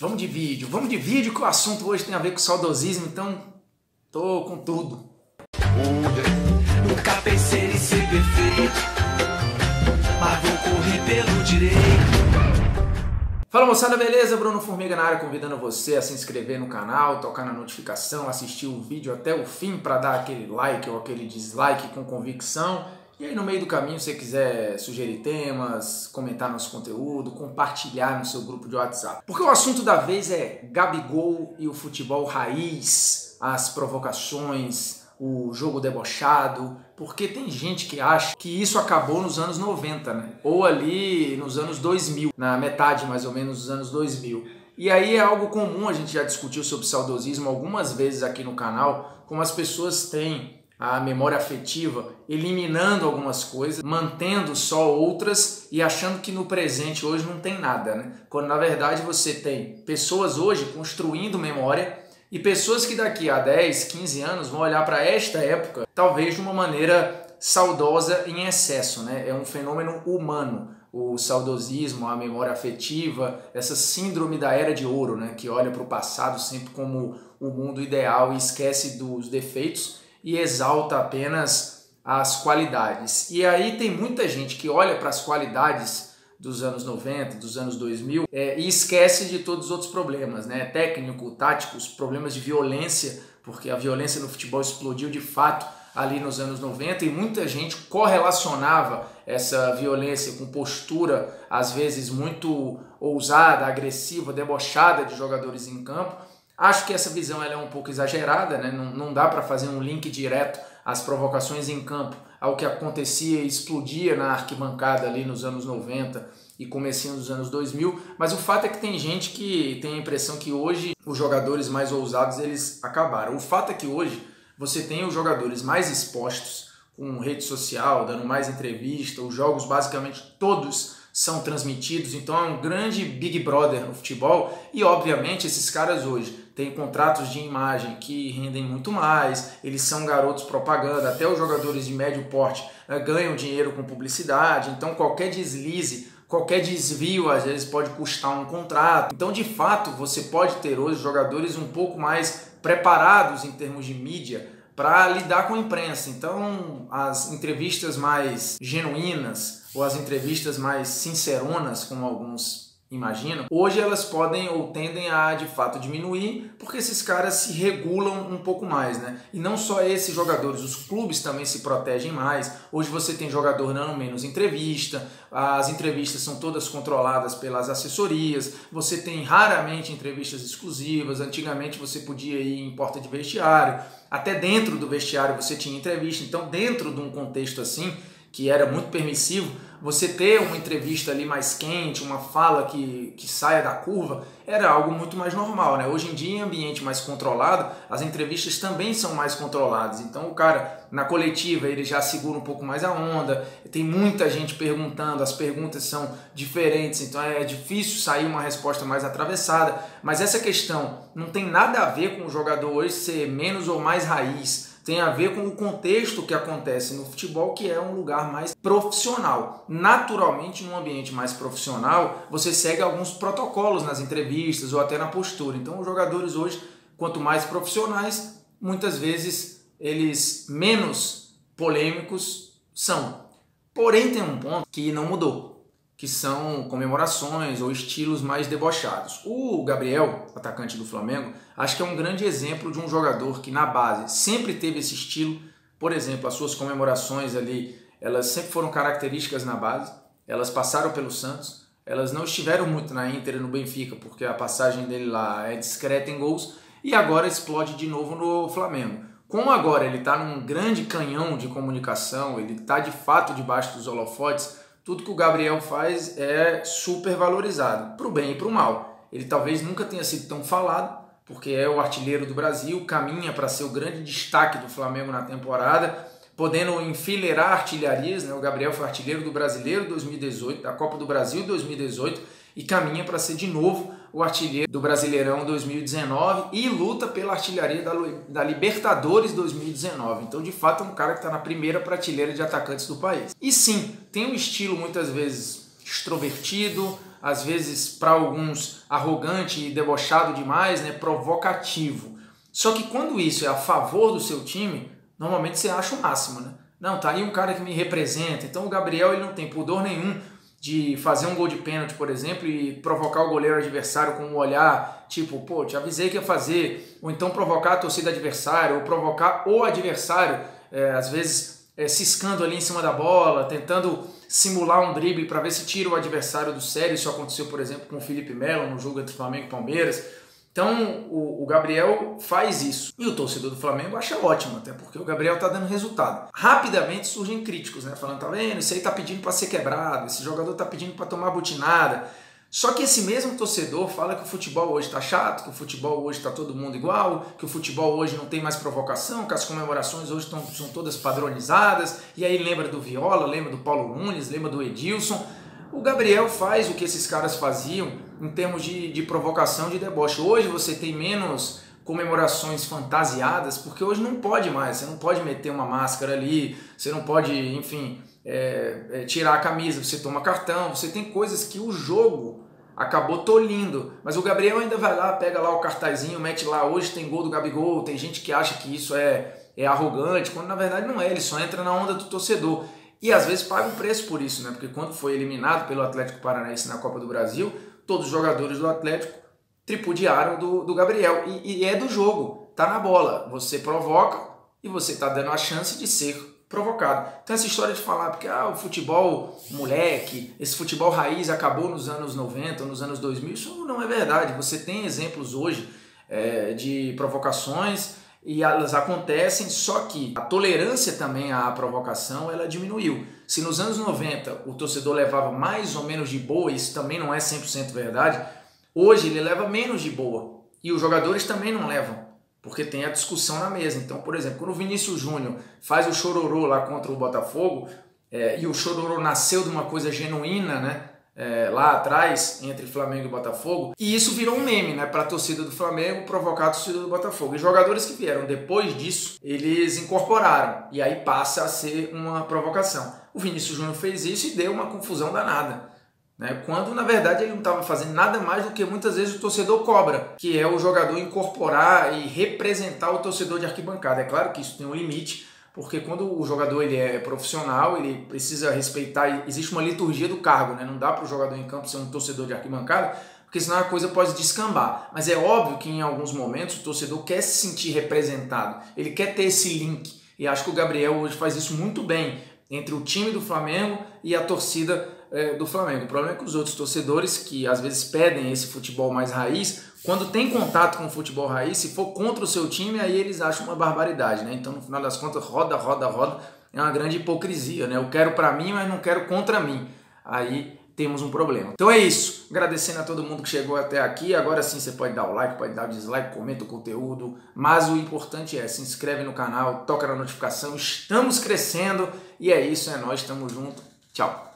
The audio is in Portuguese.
Vamos de vídeo que o assunto hoje tem a ver com saudosismo, então tô com tudo. Nunca pensei em ser perfeito, mas vou correr pelo direito. Fala moçada, beleza? Bruno Formiga na área, convidando você a se inscrever no canal, tocar na notificação, assistir o vídeo até o fim para dar aquele like ou aquele dislike com convicção. E aí no meio do caminho, se você quiser sugerir temas, comentar nosso conteúdo, compartilhar no seu grupo de WhatsApp. Porque o assunto da vez é Gabigol e o futebol raiz, as provocações, o jogo debochado, porque tem gente que acha que isso acabou nos anos 90, né? Ou ali nos anos 2000, na metade mais ou menos dos anos 2000. E aí é algo comum, a gente já discutiu sobre saudosismo algumas vezes aqui no canal, como as pessoas têm a memória afetiva, eliminando algumas coisas, mantendo só outras e achando que no presente hoje não tem nada, né? Quando na verdade você tem pessoas hoje construindo memória e pessoas que daqui a 10, 15 anos vão olhar para esta época talvez de uma maneira saudosa em excesso, né? É um fenômeno humano. O saudosismo, a memória afetiva, essa síndrome da era de ouro, né? Que olha para o passado sempre como o mundo ideal e esquece dos defeitos e exalta apenas as qualidades. E aí tem muita gente que olha para as qualidades dos anos 90, dos anos 2000 e esquece de todos os outros problemas, né? Técnico, táticos, problemas de violência, porque a violência no futebol explodiu de fato ali nos anos 90 e muita gente correlacionava essa violência com postura às vezes muito ousada, agressiva, debochada de jogadores em campo. Acho que essa visão ela é um pouco exagerada, né? Não dá para fazer um link direto às provocações em campo, ao que acontecia e explodia na arquibancada ali nos anos 90 e comecinho dos anos 2000, mas o fato é que tem gente que tem a impressão que hoje os jogadores mais ousados eles acabaram. O fato é que hoje você tem os jogadores mais expostos com rede social, dando mais entrevista, os jogos basicamente todos são transmitidos, então é um grande Big Brother no futebol e obviamente esses caras hoje têm contratos de imagem que rendem muito mais, eles são garotos propaganda, até os jogadores de médio porte ganham dinheiro com publicidade, então qualquer deslize, qualquer desvio às vezes pode custar um contrato, então de fato você pode ter hoje jogadores um pouco mais preparados em termos de mídia para lidar com a imprensa, então as entrevistas mais genuínas ou as entrevistas mais sinceronas, como alguns imaginam, hoje elas podem ou tendem a de fato diminuir porque esses caras se regulam um pouco mais, né? E não só esses jogadores, os clubes também se protegem mais, hoje você tem jogador dando menos entrevista, as entrevistas são todas controladas pelas assessorias, você tem raramente entrevistas exclusivas, antigamente você podia ir em porta de vestiário, até dentro do vestiário você tinha entrevista, então dentro de um contexto assim, que era muito permissivo, você ter uma entrevista ali mais quente, uma fala que saia da curva, era algo muito mais normal, né? Hoje em dia, em ambiente mais controlado, as entrevistas também são mais controladas, então o cara, na coletiva, ele já segura um pouco mais a onda, tem muita gente perguntando, as perguntas são diferentes, então é difícil sair uma resposta mais atravessada, mas essa questão não tem nada a ver com o jogador hoje ser menos ou mais raiz, tem a ver com o contexto que acontece no futebol, que é um lugar mais profissional. Naturalmente, num ambiente mais profissional, você segue alguns protocolos nas entrevistas ou até na postura. Então, os jogadores hoje, quanto mais profissionais, muitas vezes eles menos polêmicos são. Porém, tem um ponto que não mudou, que são comemorações ou estilos mais debochados. O Gabriel, atacante do Flamengo, acho que é um grande exemplo de um jogador que na base sempre teve esse estilo. Por exemplo, as suas comemorações ali, elas sempre foram características na base, elas passaram pelo Santos, elas não estiveram muito na Inter e no Benfica, porque a passagem dele lá é discreta em gols, e agora explode de novo no Flamengo. Como agora ele está num grande canhão de comunicação, ele está de fato debaixo dos holofotes, tudo que o Gabriel faz é super valorizado, para o bem e para o mal. Ele talvez nunca tenha sido tão falado, porque é o artilheiro do Brasil, caminha para ser o grande destaque do Flamengo na temporada, podendo enfileirar artilharias, né? O Gabriel foi artilheiro do Brasileiro 2018, da Copa do Brasil 2018, e caminha para ser de novo o artilheiro do Brasileirão 2019 e luta pela artilharia da Libertadores 2019. Então, de fato, é um cara que está na primeira prateleira de atacantes do país. E sim, tem um estilo muitas vezes extrovertido, às vezes para alguns arrogante e debochado demais, né, provocativo. Só que quando isso é a favor do seu time, normalmente você acha o máximo, né? Não, tá ali um cara que me representa. Então o Gabriel, ele não tem pudor nenhum de fazer um gol de pênalti, por exemplo, e provocar o goleiro adversário com um olhar, tipo, pô, te avisei que ia fazer, ou então provocar a torcida adversária, ou provocar o adversário, às vezes ciscando ali em cima da bola, tentando simular um drible para ver se tira o adversário do sério. Isso aconteceu, por exemplo, com o Felipe Melo no jogo entre Flamengo e Palmeiras. Então o Gabriel faz isso. E o torcedor do Flamengo acha ótimo, até porque o Gabriel está dando resultado. Rapidamente surgem críticos, né? Falando, tá vendo, isso aí tá pedindo para ser quebrado, esse jogador tá pedindo para tomar butinada. Só que esse mesmo torcedor fala que o futebol hoje tá chato, que o futebol hoje tá todo mundo igual, que o futebol hoje não tem mais provocação, que as comemorações hoje são todas padronizadas. E aí lembra do Viola, lembra do Paulo Nunes, lembra do Edilson. O Gabriel faz o que esses caras faziam em termos de provocação, de deboche. Hoje você tem menos comemorações fantasiadas, porque hoje não pode mais, você não pode meter uma máscara ali, você não pode, enfim, tirar a camisa, você toma cartão, você tem coisas que o jogo acabou tolindo. Mas o Gabriel ainda vai lá, pega lá o cartazinho, mete lá, hoje tem gol do Gabigol. Tem gente que acha que isso é arrogante, quando na verdade não é, ele só entra na onda do torcedor. E às vezes paga um preço por isso, né? Porque quando foi eliminado pelo Atlético Paranaense na Copa do Brasil, todos os jogadores do Atlético tripudiaram do Gabriel. E é do jogo, tá na bola. Você provoca e você tá dando a chance de ser provocado. Então essa história de falar, porque o futebol moleque, esse futebol raiz acabou nos anos 90, nos anos 2000, isso não é verdade. Você tem exemplos hoje de provocações, e elas acontecem, só que a tolerância também à provocação, ela diminuiu. Se nos anos 90 o torcedor levava mais ou menos de boa, isso também não é 100% verdade, hoje ele leva menos de boa. E os jogadores também não levam, porque tem a discussão na mesa. Então, por exemplo, quando o Vinícius Júnior faz o chororô lá contra o Botafogo, e o chororô nasceu de uma coisa genuína, né? Lá atrás, entre Flamengo e Botafogo, e isso virou um meme, né, para a torcida do Flamengo provocar a torcida do Botafogo. E jogadores que vieram depois disso, eles incorporaram, e aí passa a ser uma provocação. O Vinícius Júnior fez isso e deu uma confusão danada, né, quando na verdade ele não estava fazendo nada mais do que muitas vezes o torcedor cobra, que é o jogador incorporar e representar o torcedor de arquibancada. É claro que isso tem um limite, porque quando o jogador ele é profissional, ele precisa respeitar, existe uma liturgia do cargo, né? Não dá para o jogador em campo ser um torcedor de arquibancada, porque senão a coisa pode descambar. Mas é óbvio que em alguns momentos o torcedor quer se sentir representado, ele quer ter esse link. E acho que o Gabriel hoje faz isso muito bem, entre o time do Flamengo e a torcida do Flamengo. O problema é que os outros torcedores, que às vezes pedem esse futebol mais raiz, quando tem contato com o futebol raiz, se for contra o seu time, aí eles acham uma barbaridade, né? Então, no final das contas, roda, roda, roda, é uma grande hipocrisia, né? Eu quero pra mim, mas não quero contra mim. Aí temos um problema. Então é isso. Agradecendo a todo mundo que chegou até aqui. Agora sim, você pode dar o like, pode dar o dislike, comenta o conteúdo, mas o importante é, se inscreve no canal, toca na notificação, estamos crescendo, e é isso, é nóis, tamo junto, tchau!